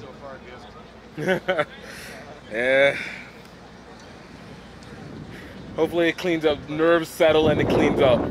So far, good. Yeah. Hopefully it cleans up. Nerves settle and it cleans up.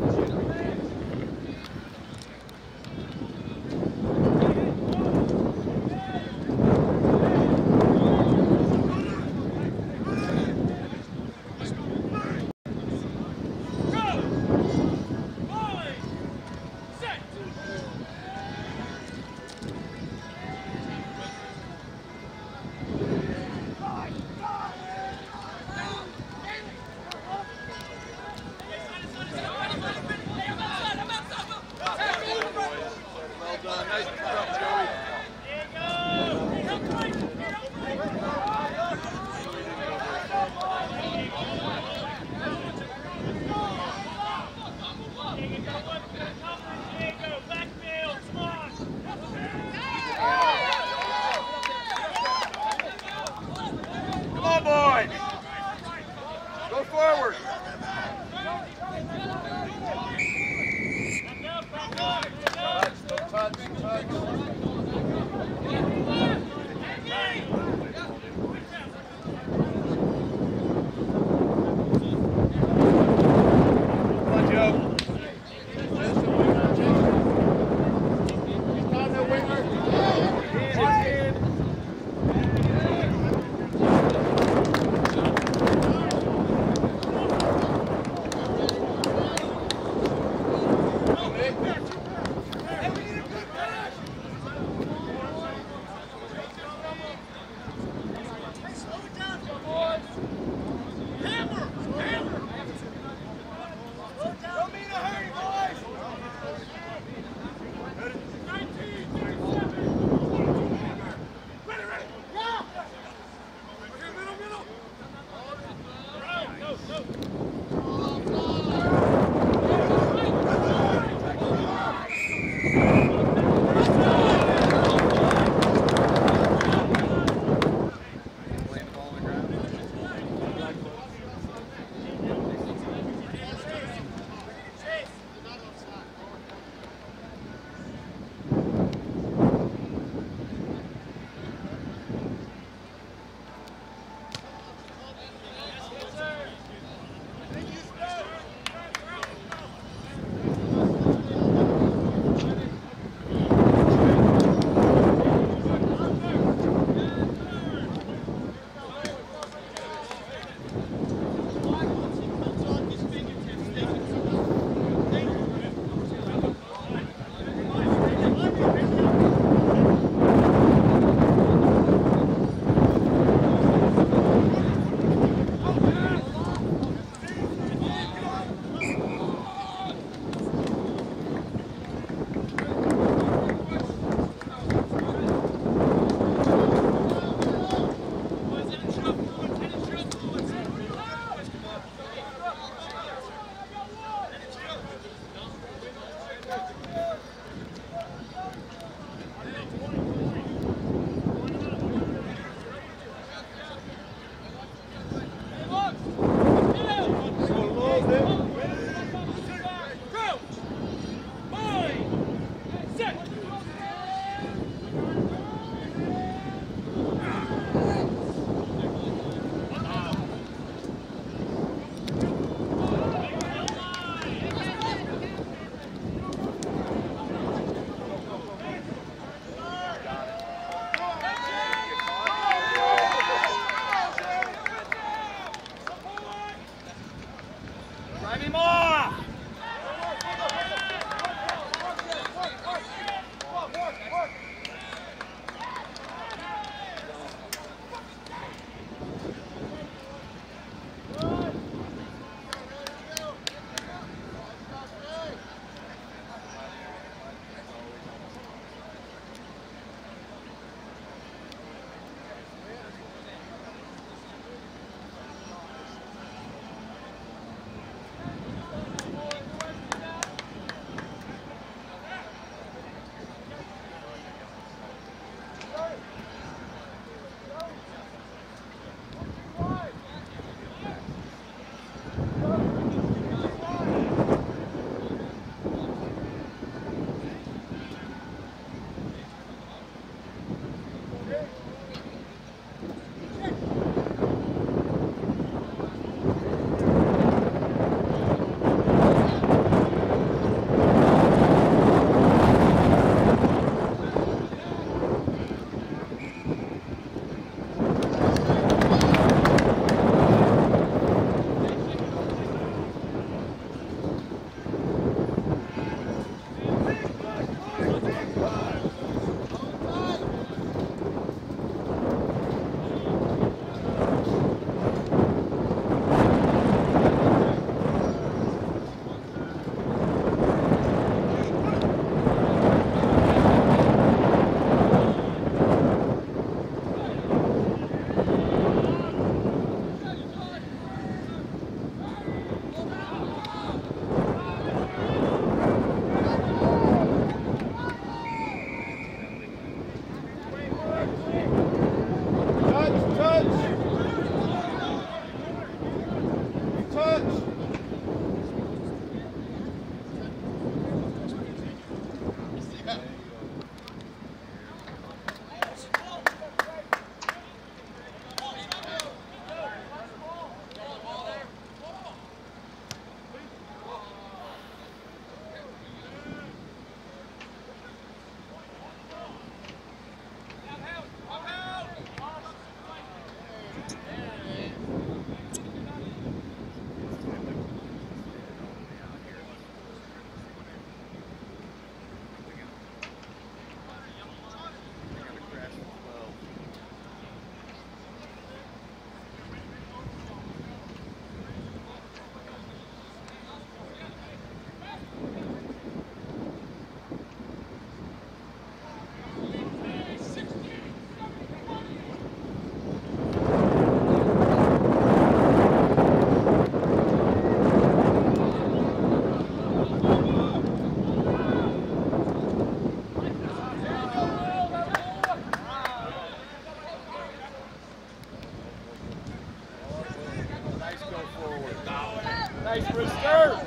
Nice Rooster.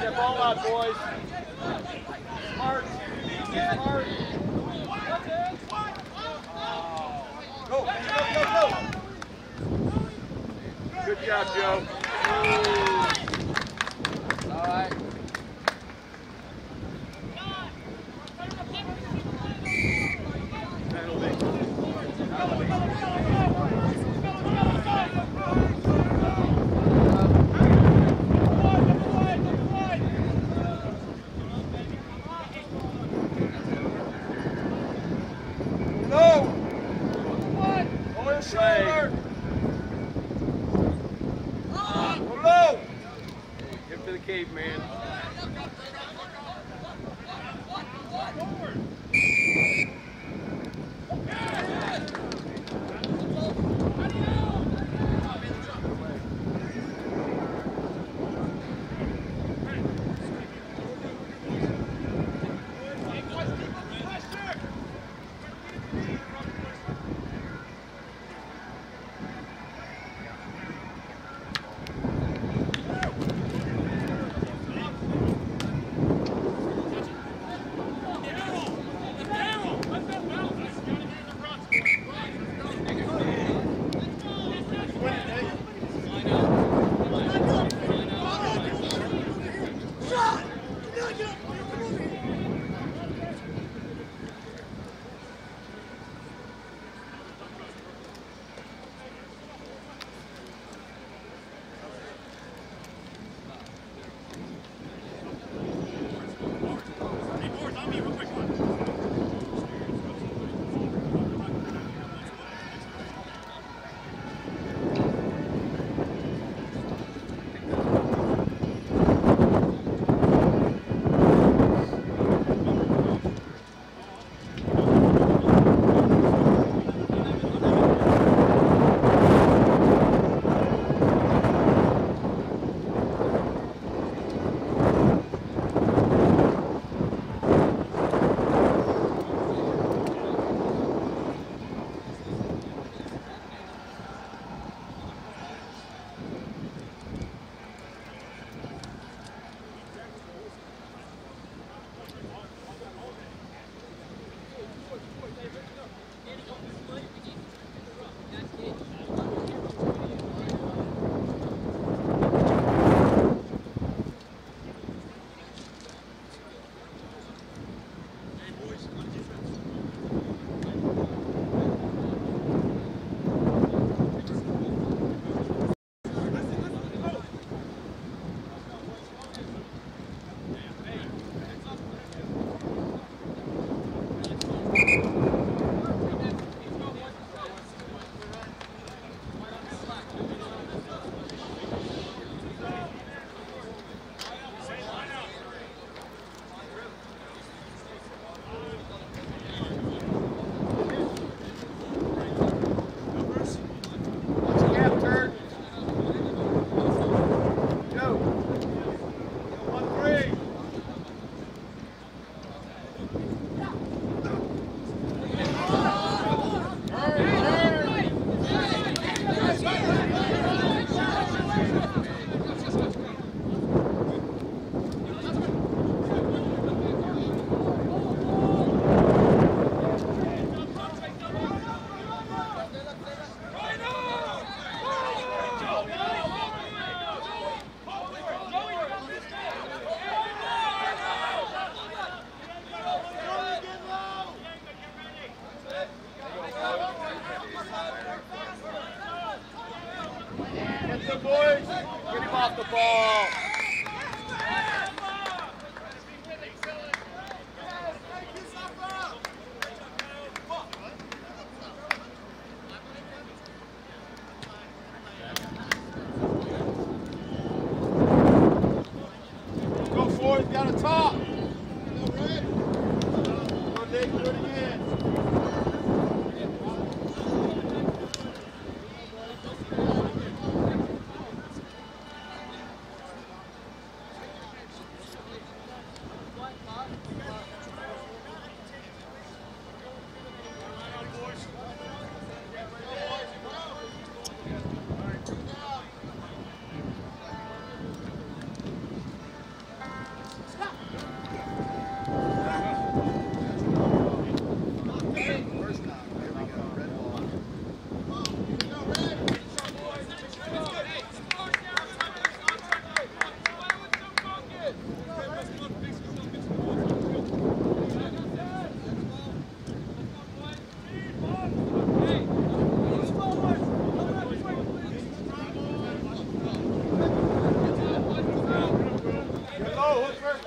Get ball out, boys. Smart. Smart. Go, go, go, go. Good job, Joe. Ooh. All right.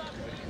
Drive it!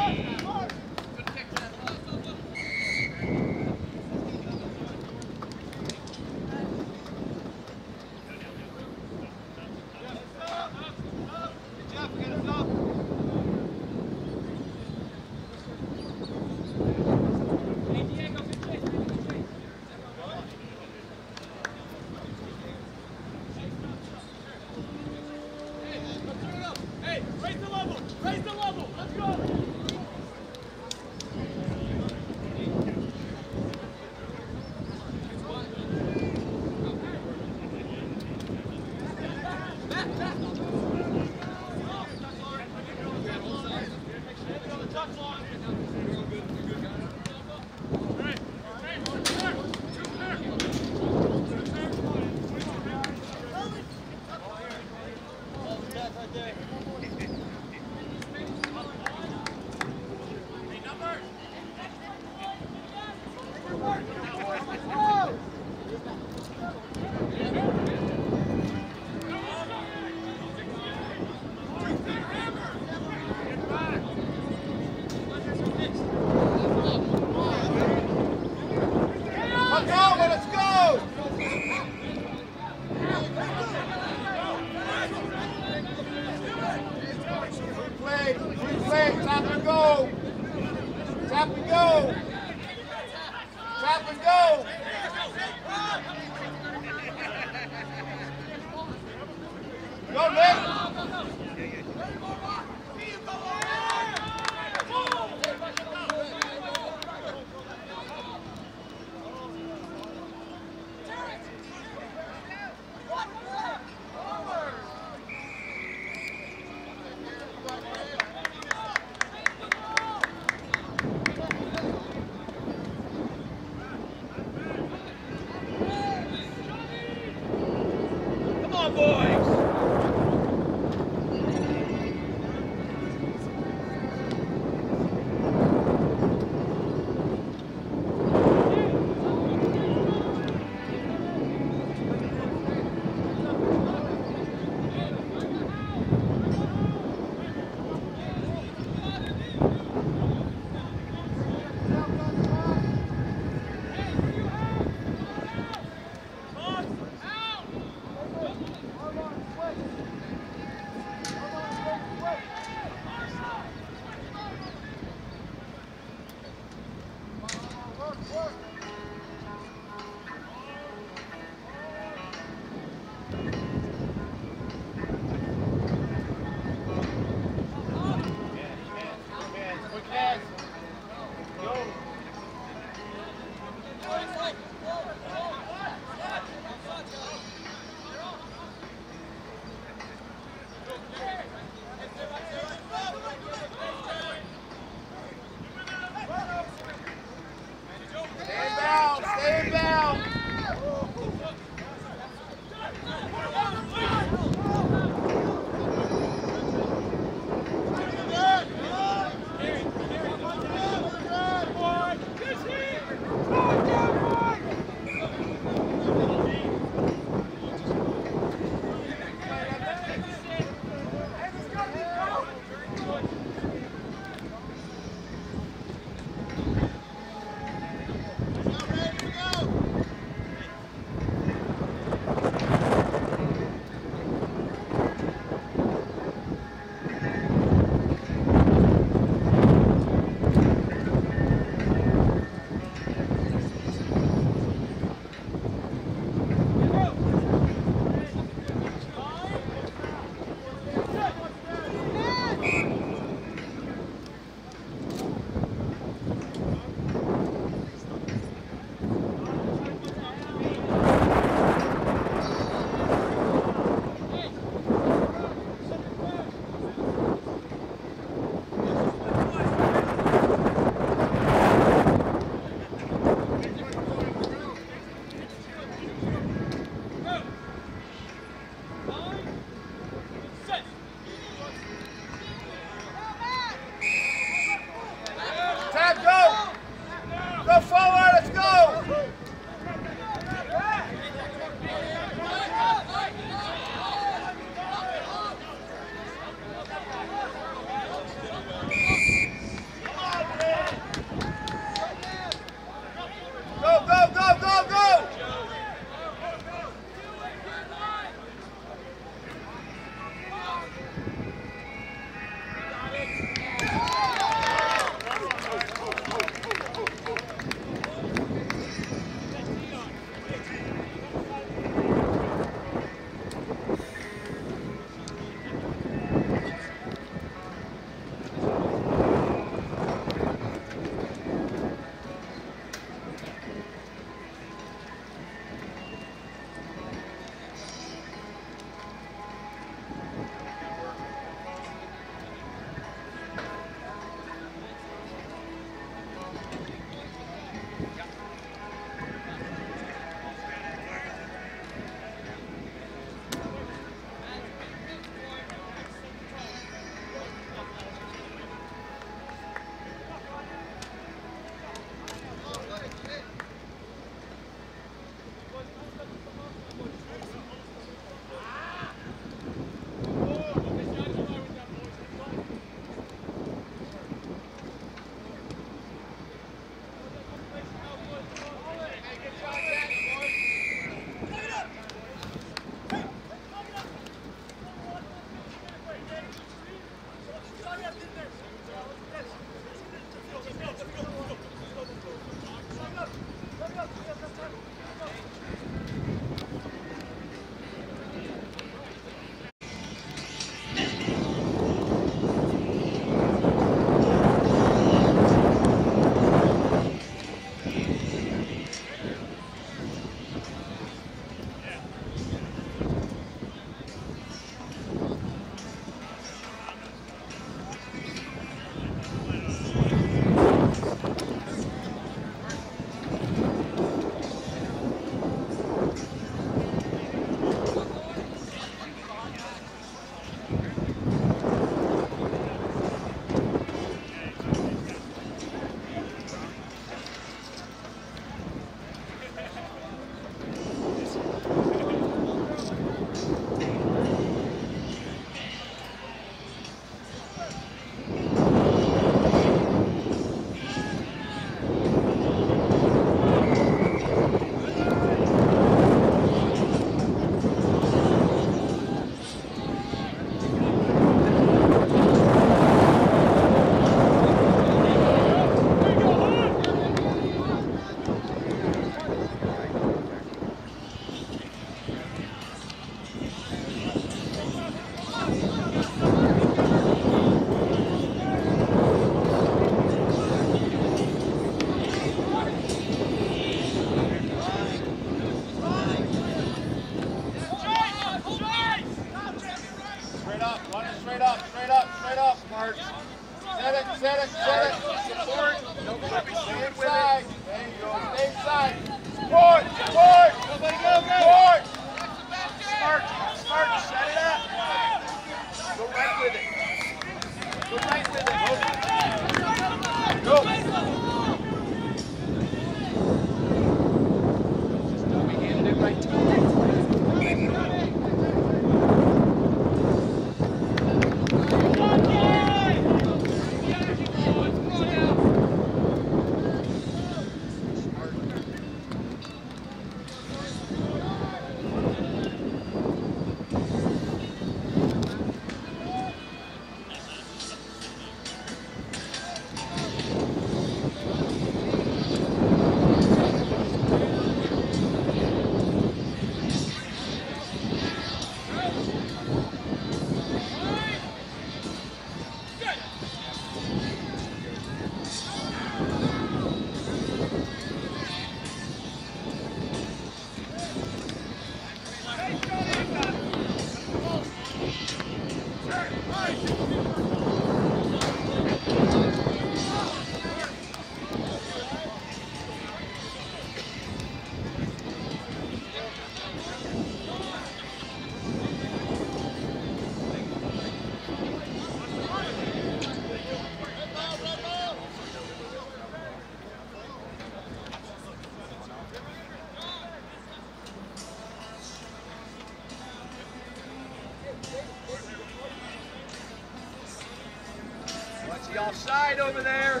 the offside over there.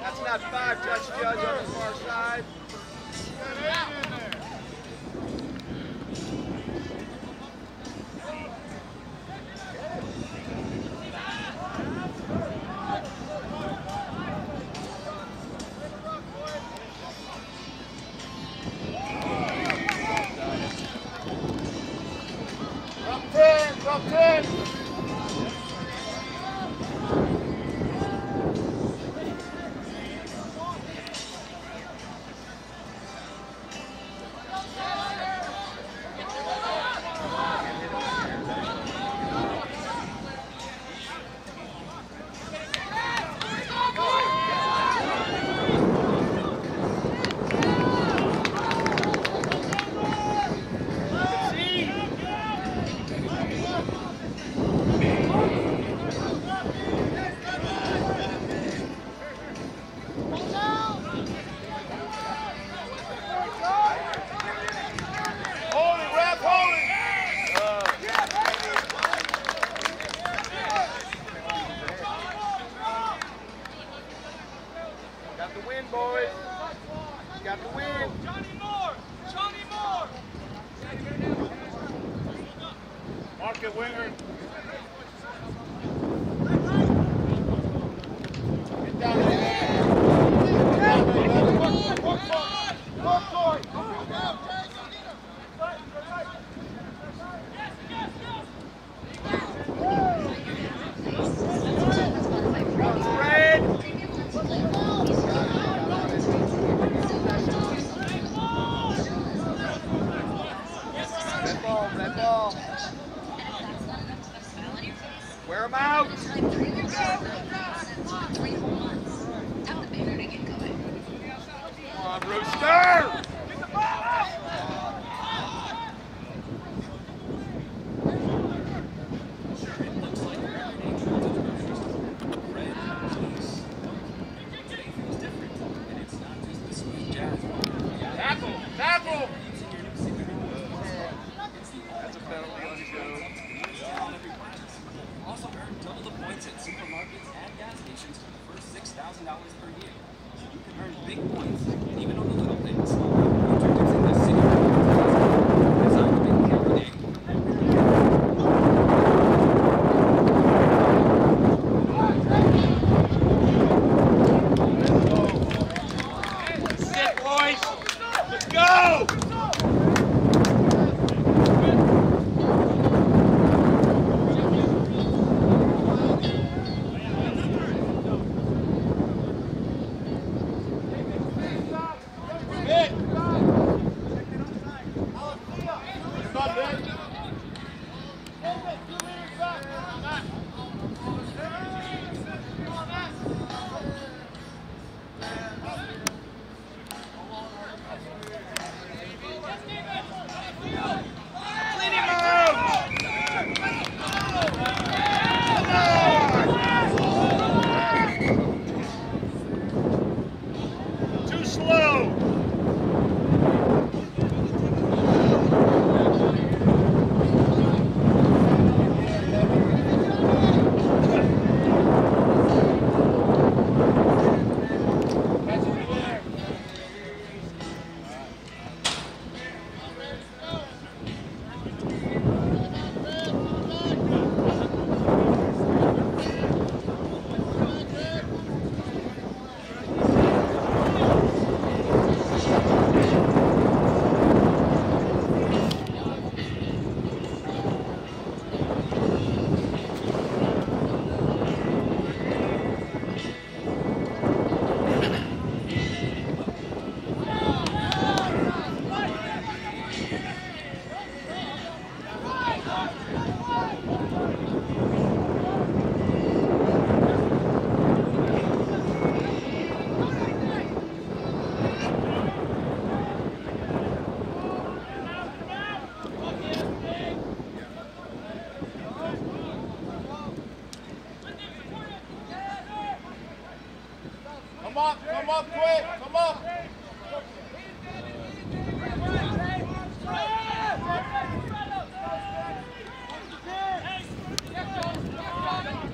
That's not five, Judge. Judge on the far side.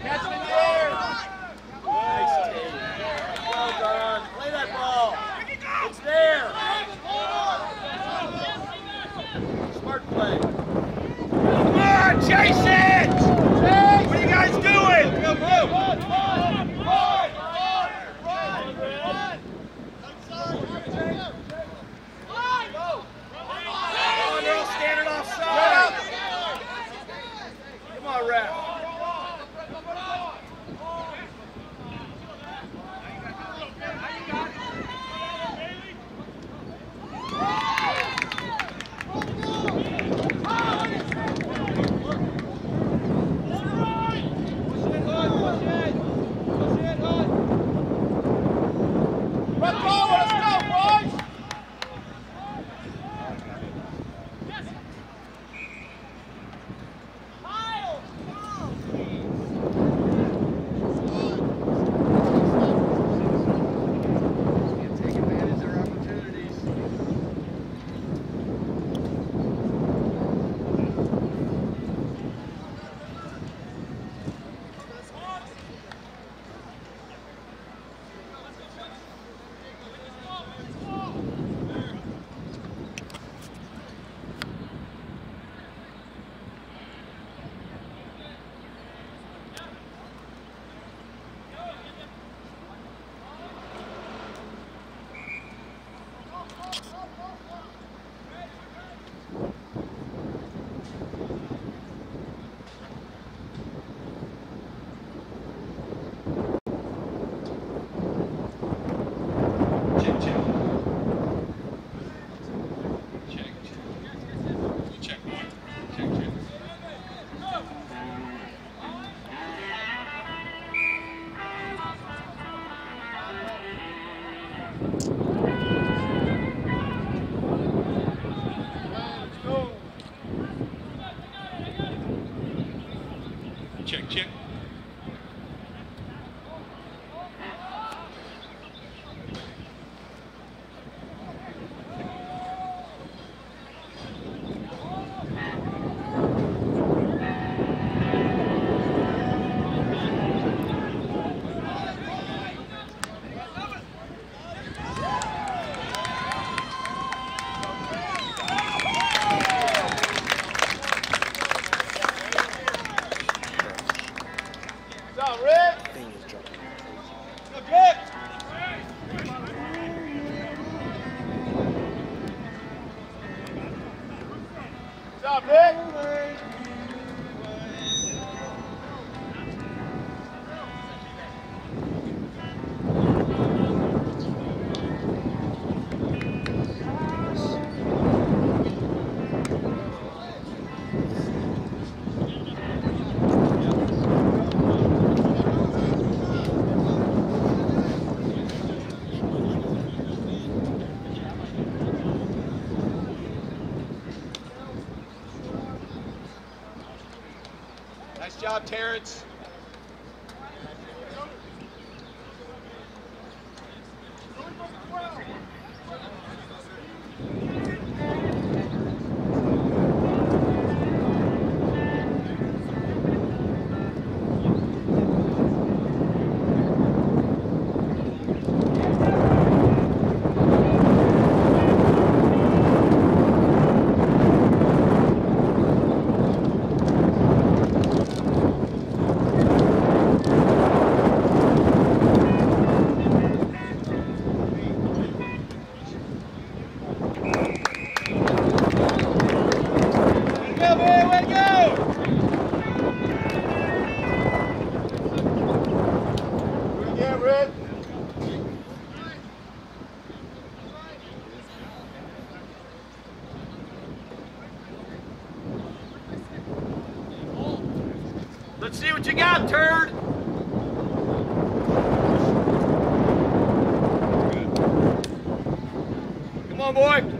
Catch it. Hard play. Come on, chase it! Chase. What are you guys doing? Go, check. Good job, Terrence. Let's see what you got, turd! Come on, boy!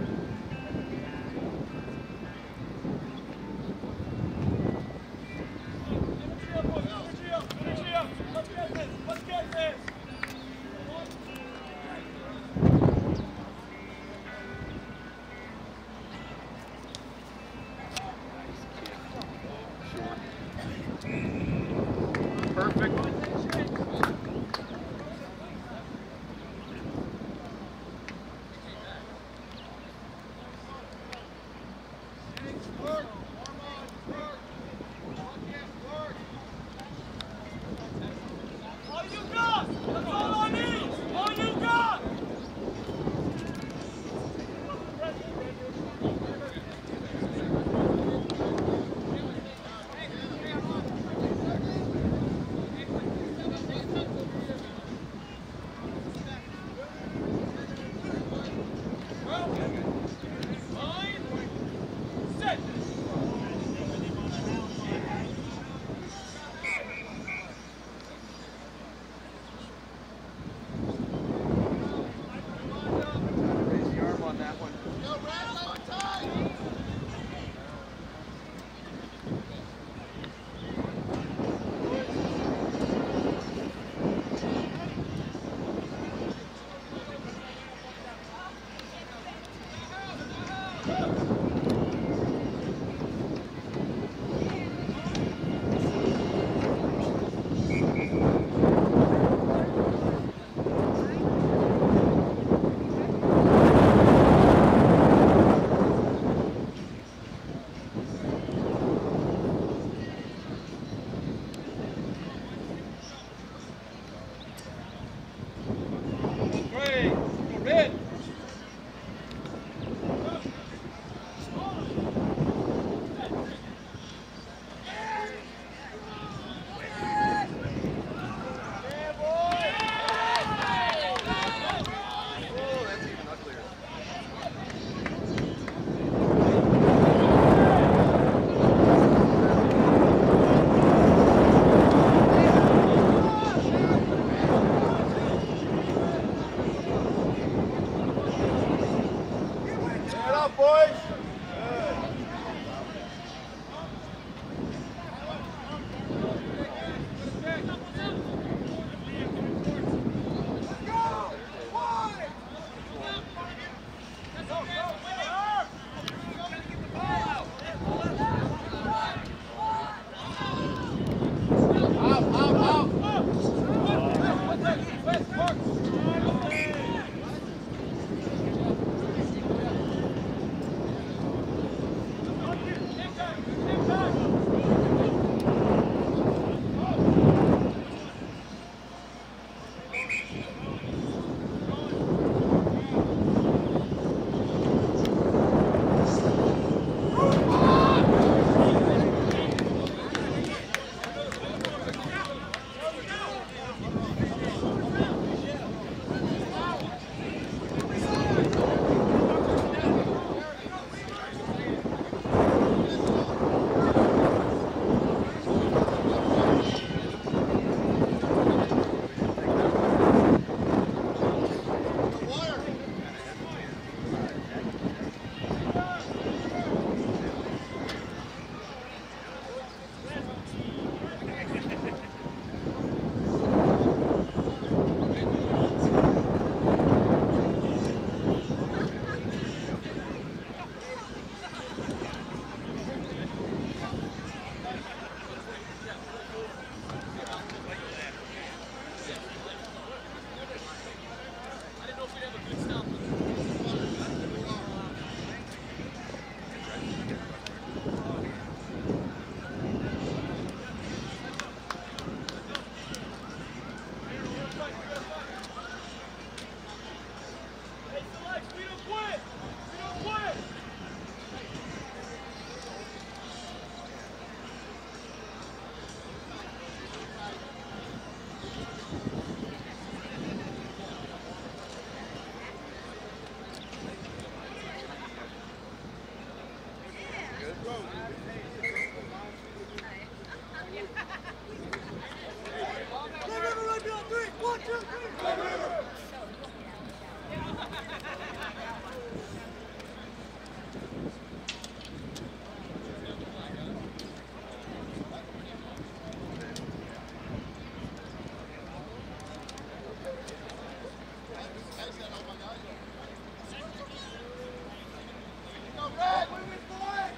Red, we win, boy!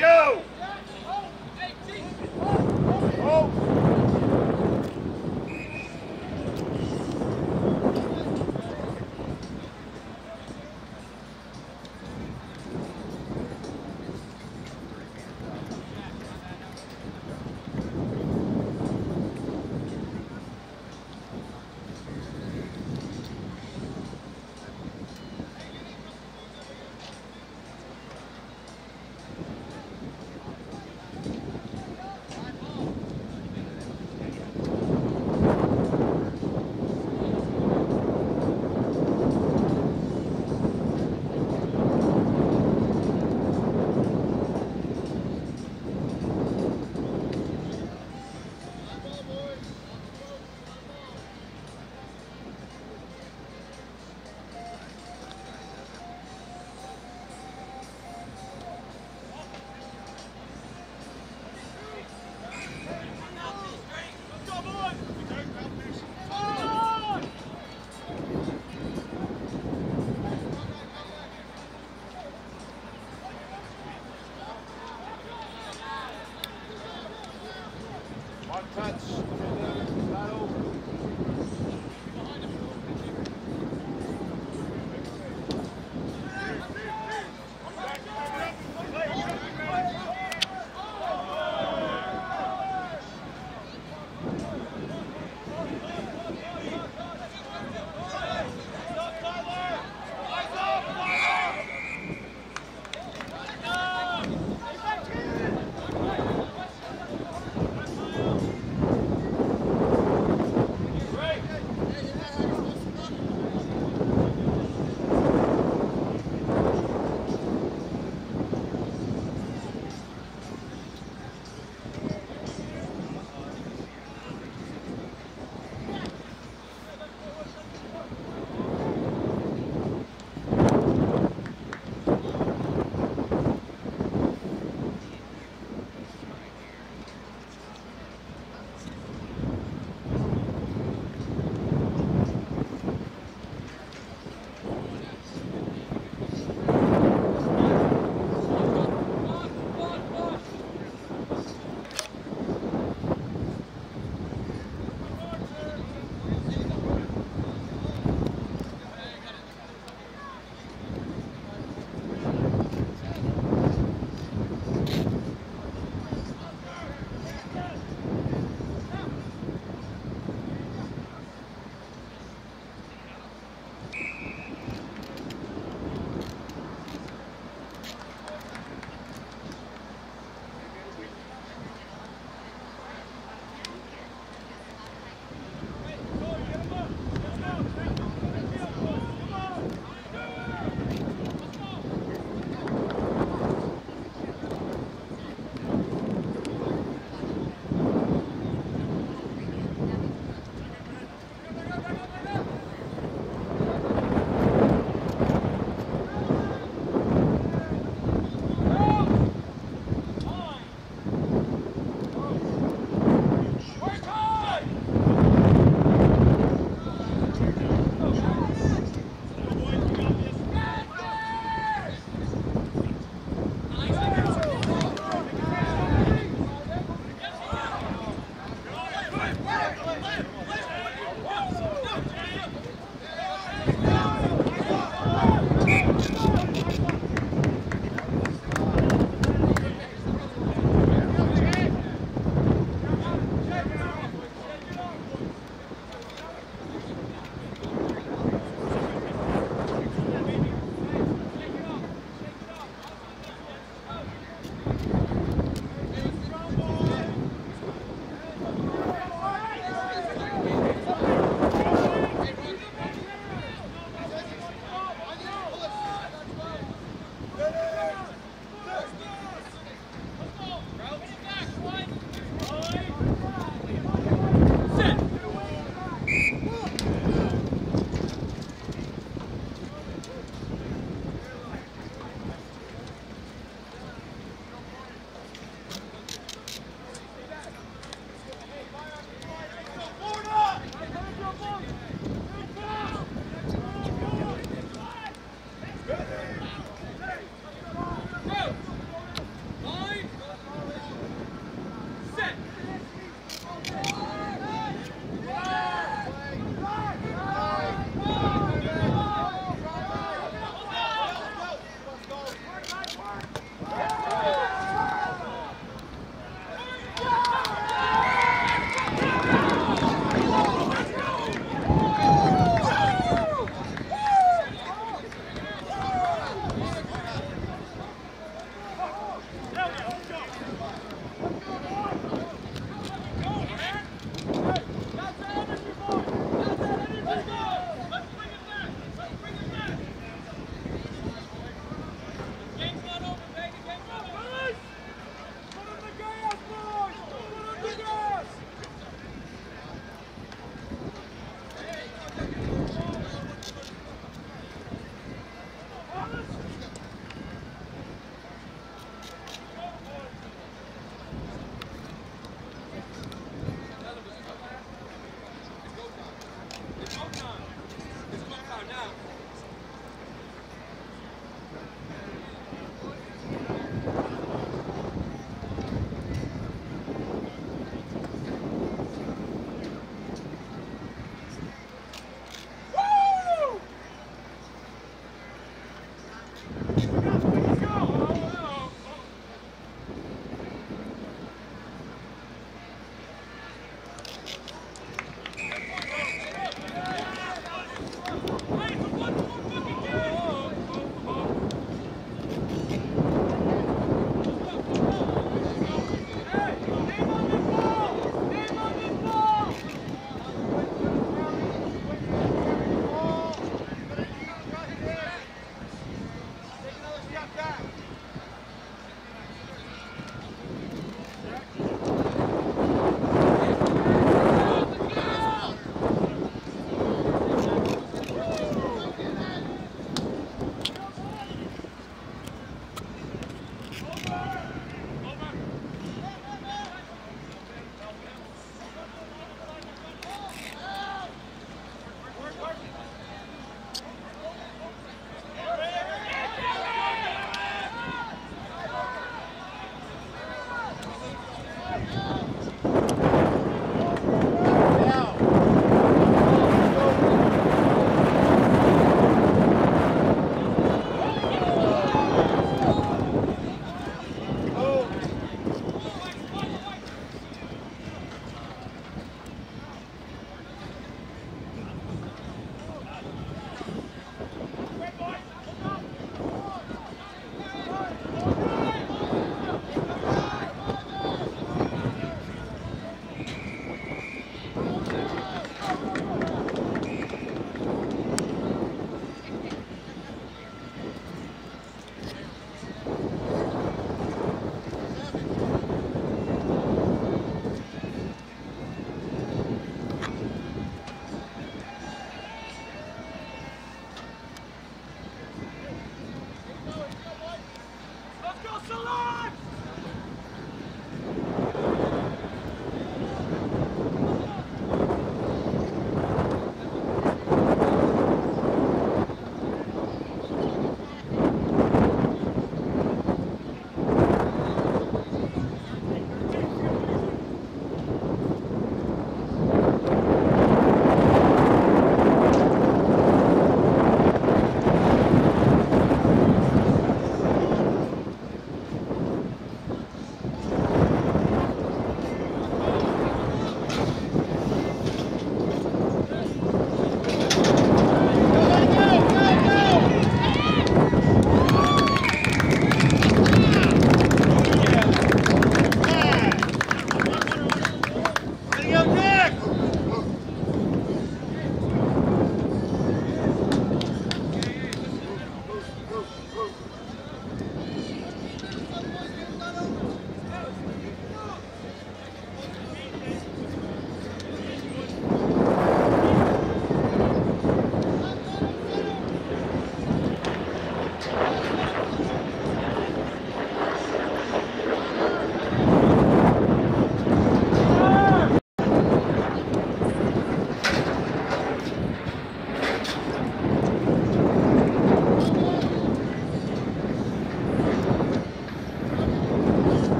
Joe!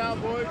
out, boys.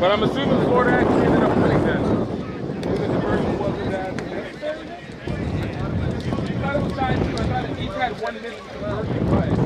But I'm assuming Florida actually ended up winning that. Maybe the version wasn't that necessary. I thought it was 9-2. I thought each had 1 minute to convert the play.